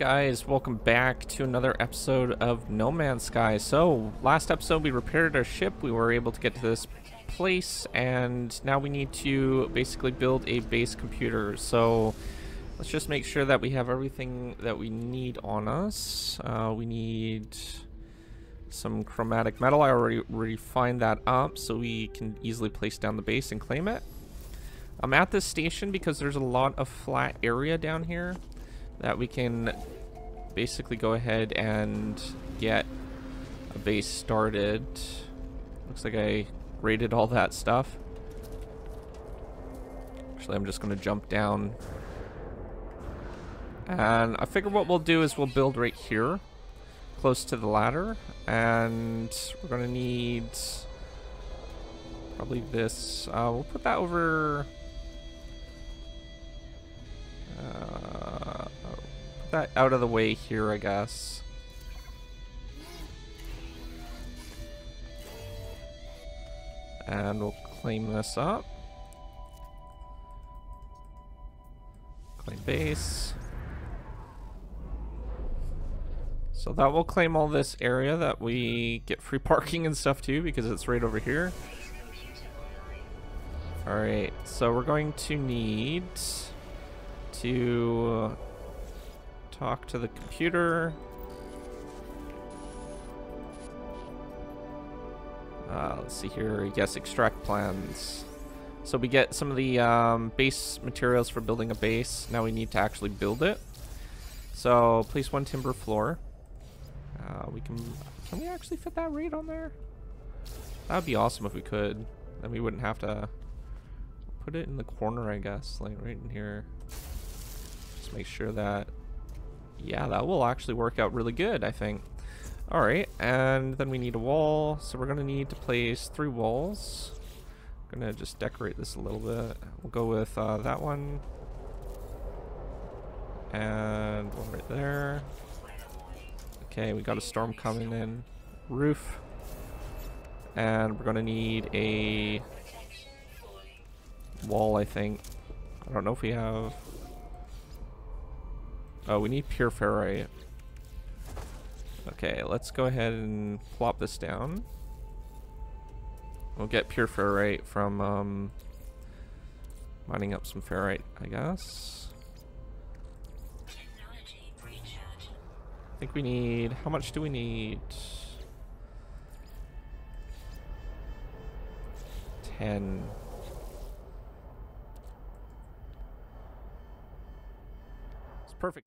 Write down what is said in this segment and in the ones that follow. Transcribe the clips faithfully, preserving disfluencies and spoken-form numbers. guys, welcome back to another episode of No Man's Sky. So last episode we repaired our ship, we were able to get to this place, and now we need to basically build a base computer. So let's just make sure that we have everything that we need on us. Uh, we need some chromatic metal. I already refined that up so we can easily place down the base and claim it. I'm at this station because there's a lot of flat area down here that we can basically go ahead and get a base started. Looks like I raided all that stuff. Actually, I'm just gonna jump down. And I figure what we'll do is we'll build right here, close to the ladder. And we're gonna need probably this. Uh, we'll put that over. Uh, put that out of the way here, I guess. And we'll claim this up. Claim base. So that will claim all this area that we get free parking and stuff too, because it's right over here. Alright, so we're going to need to uh, talk to the computer. Uh, let's see here. Yes, extract plans. So we get some of the um, base materials for building a base. Now we need to actually build it. So place one timber floor. Uh, we can. Can we actually fit that right on there? That would be awesome if we could. Then we wouldn't have to put it in the corner, I guess, like right in here. Just make sure that. Yeah, that will actually work out really good, I think. Alright, and then we need a wall, so we're going to need to place three walls. I'm going to just decorate this a little bit. We'll go with uh, that one. And one right there. Okay, we got a storm coming in. Roof. And we're going to need a wall, I think. I don't know if we have... Oh, we need pure ferrite. Okay, let's go ahead and plop this down. We'll get pure ferrite from um, mining up some ferrite, I guess. I think we need... How much do we need? ten. It's perfect.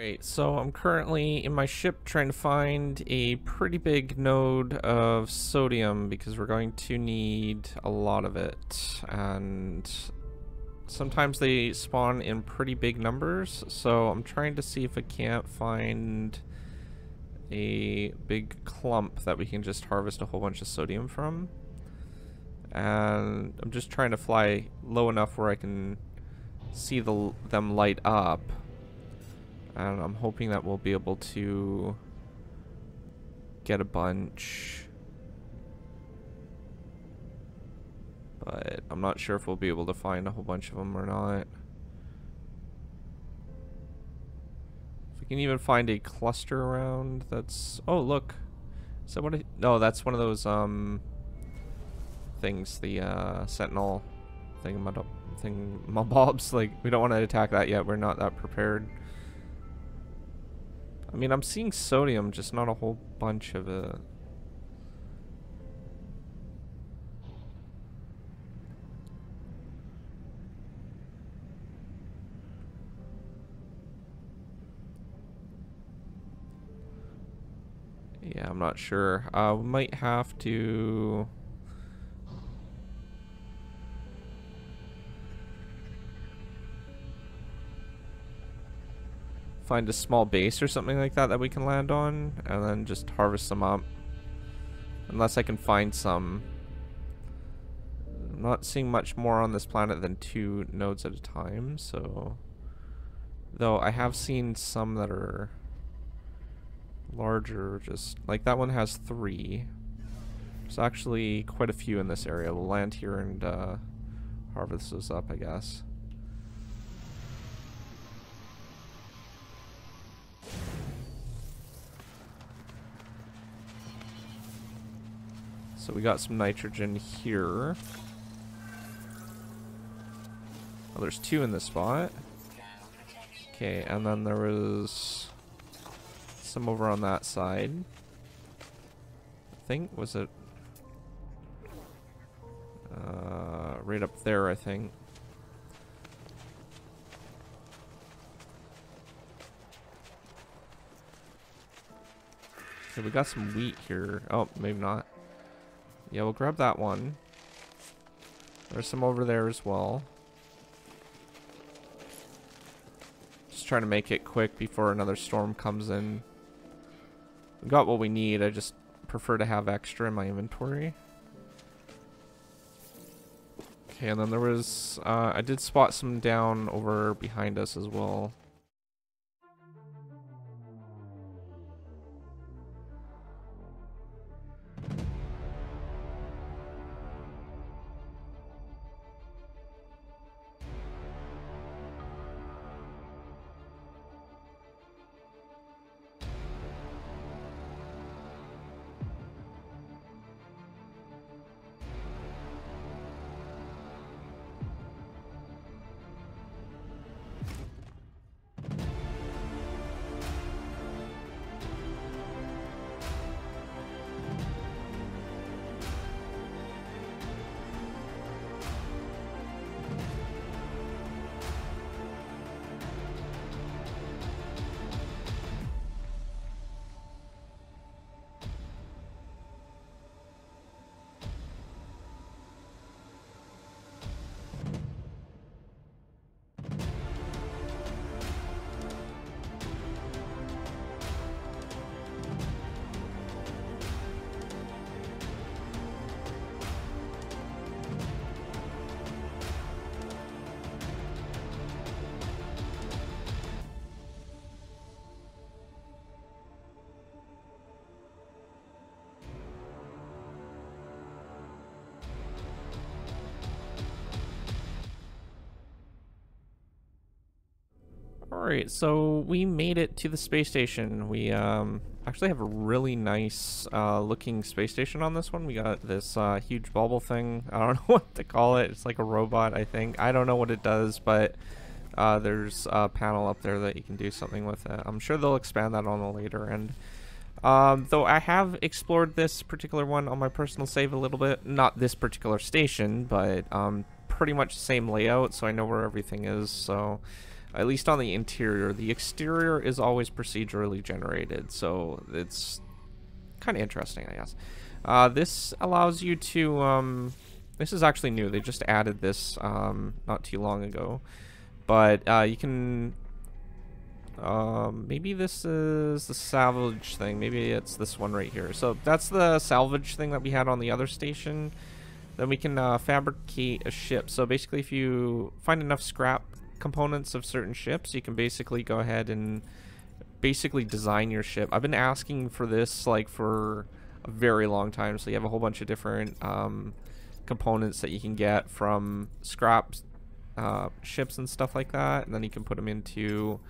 Alright, so I'm currently in my ship trying to find a pretty big node of sodium because we're going to need a lot of it, and sometimes they spawn in pretty big numbers, so I'm trying to see if I can't find a big clump that we can just harvest a whole bunch of sodium from. And I'm just trying to fly low enough where I can see the, them light up. And I'm hoping that we'll be able to get a bunch. But I'm not sure if we'll be able to find a whole bunch of them or not. If we can even find a cluster around, that's... Oh, look. Is that what I... No, that's one of those um things, the uh, sentinel thing, thing, mobobs. Like, we don't want to attack that yet. We're not that prepared. I mean, I'm seeing sodium, just not a whole bunch of it. Yeah, I'm not sure. Uh, we might have to... find a small base or something like that that we can land on, and then just harvest them up. Unless I can find some. I'm not seeing much more on this planet than two nodes at a time, so... Though I have seen some that are larger, just... Like that one has three. There's actually quite a few in this area. We'll land here and uh, harvest those up, I guess. So we got some nitrogen here. Oh, there's two in this spot. Okay, and then there was some over on that side. I think, was it? Uh, right up there, I think. Okay, we got some wheat here. Oh, maybe not. Yeah, we'll grab that one. There's some over there as well. Just trying to make it quick before another storm comes in. We got what we need, I just prefer to have extra in my inventory. Okay, and then there was... Uh, I did spot some down over behind us as well. Alright, so we made it to the space station. We um, actually have a really nice uh, looking space station on this one. We got this uh, huge bubble thing. I don't know what to call it. It's like a robot, I think. I don't know what it does, but uh, there's a panel up there that you can do something with it. I'm sure they'll expand that on the later end. Um, though I have explored this particular one on my personal save a little bit. Not this particular station, but um, pretty much the same layout, so I know where everything is, so... at least on the interior. The exterior is always procedurally generated, so it's kind of interesting, I guess. Uh, this allows you to, um, this is actually new. They just added this um, not too long ago, but uh, you can, um, maybe this is the salvage thing. Maybe it's this one right here. So that's the salvage thing that we had on the other station. Then we can uh, fabricate a ship. So basically, if you find enough scrap components of certain ships, you can basically go ahead and basically design your ship. I've been asking for this like for a very long time. So you have a whole bunch of different um, components that you can get from scrap uh, ships and stuff like that. And then you can put them into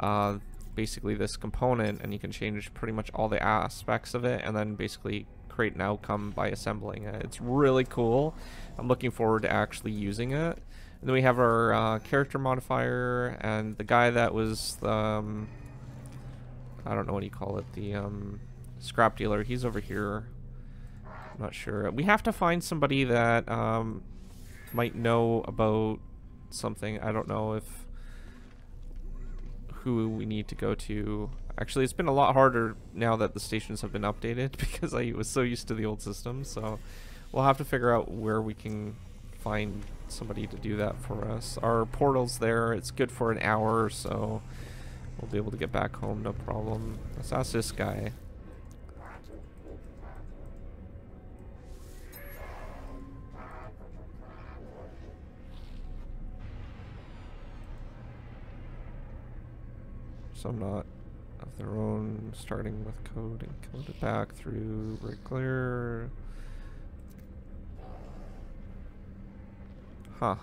uh, basically this component, and you can change pretty much all the aspects of it, and then basically create an outcome by assembling it. It's really cool. I'm looking forward to actually using it. And then we have our uh, character modifier, and the guy that was the, um, I don't know what you call it, the um, scrap dealer, he's over here. I'm not sure. We have to find somebody that um, might know about something. I don't know if who we need to go to. Actually, it's been a lot harder now that the stations have been updated, because I was so used to the old system. So we'll have to figure out where we can find somebody to do that for us. Our portal's there. It's good for an hour, so we'll be able to get back home, no problem. Let's ask this guy. Some not of their own, starting with code and code it back through regular. Huh.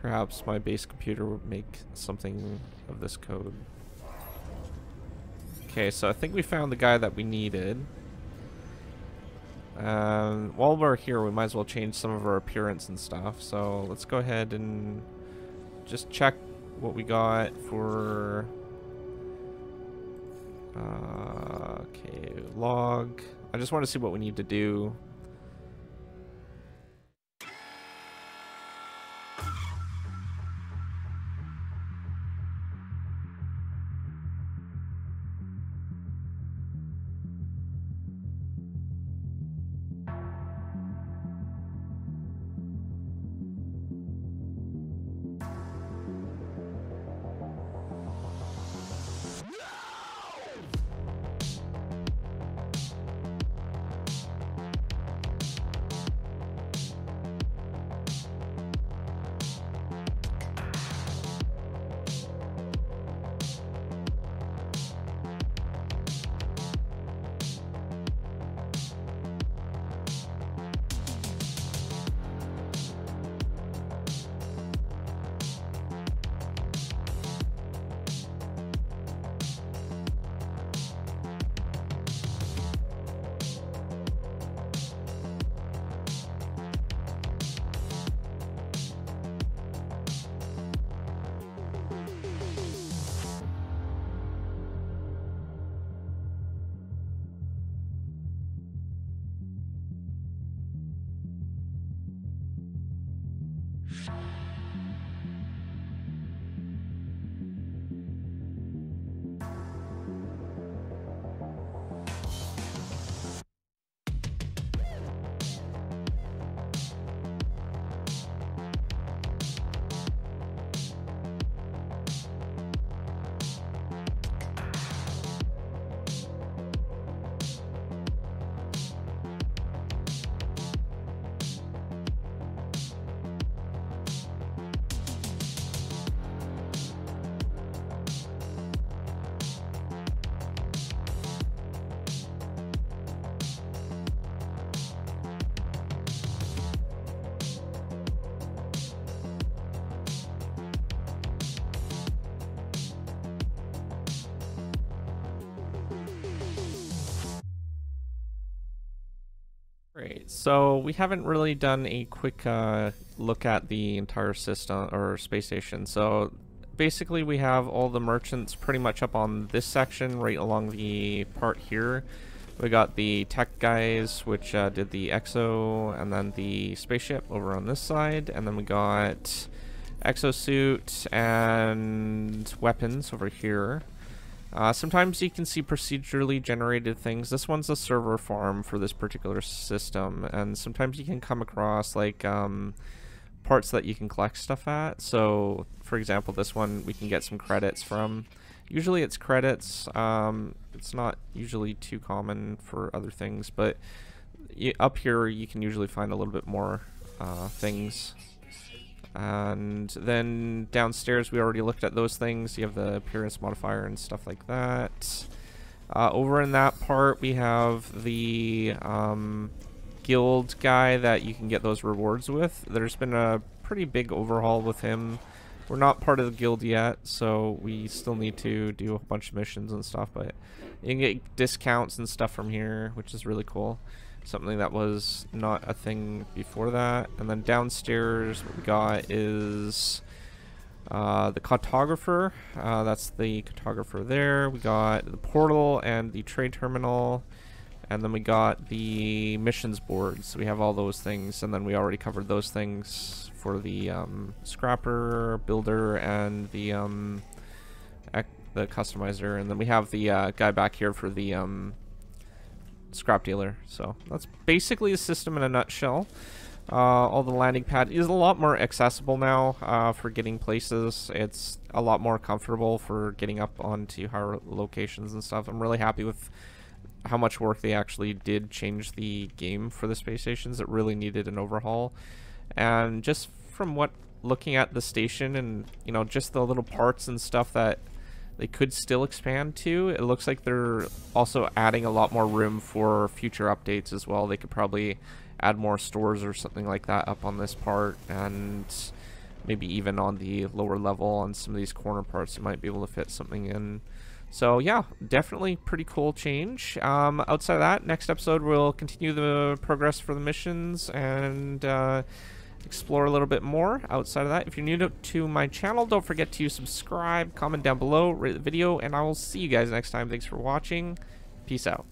Perhaps my base computer would make something of this code. Okay, so I think we found the guy that we needed. Um, while we're here, we might as well change some of our appearance and stuff. So let's go ahead and just check what we got for uh, okay, log. I just want to see what we need to do. So we haven't really done a quick uh, look at the entire system or space station. So basically we have all the merchants pretty much up on this section right along the part here. We got the tech guys, which uh, did the exo, and then the spaceship over on this side, and then we got exosuit and weapons over here. Uh, sometimes you can see procedurally generated things. This one's a server farm for this particular system, and sometimes you can come across like um, parts that you can collect stuff at. So for example, this one we can get some credits from. Usually it's credits, um, it's not usually too common for other things, but you, up here you can usually find a little bit more uh, things. And then downstairs we already looked at those things. You have the appearance modifier and stuff like that. Uh, over in that part we have the um, guild guy that you can get those rewards with. There's been a pretty big overhaul with him. We're not part of the guild yet, so we still need to do a bunch of missions and stuff, but you can get discounts and stuff from here, which is really cool. Something that was not a thing before that. And then downstairs what we got is uh, the cartographer. Uh, that's the cartographer there. We got the portal and the trade terminal, and then we got the missions board. So we have all those things, and then we already covered those things for the um, scrapper, builder, and the um, the customizer. And then we have the uh, guy back here for the um, scrap dealer. So that's basically the system in a nutshell. Uh, all the landing pad is a lot more accessible now uh, for getting places. It's a lot more comfortable for getting up onto higher locations and stuff. I'm really happy with how much work they actually did change the game for the space stations. It really needed an overhaul. And just from what looking at the station and, you know, just the little parts and stuff that they could still expand to, it looks like they're also adding a lot more room for future updates as well. They could probably add more stores or something like that up on this part, and maybe even on the lower level on some of these corner parts you might be able to fit something in. So yeah, definitely pretty cool change. Um, outside of that, next episode we'll continue the progress for the missions and uh, explore a little bit more. Outside of that, if you're new to, to my channel, don't forget to subscribe, comment down below, rate the video, and I will see you guys next time. Thanks for watching. Peace out.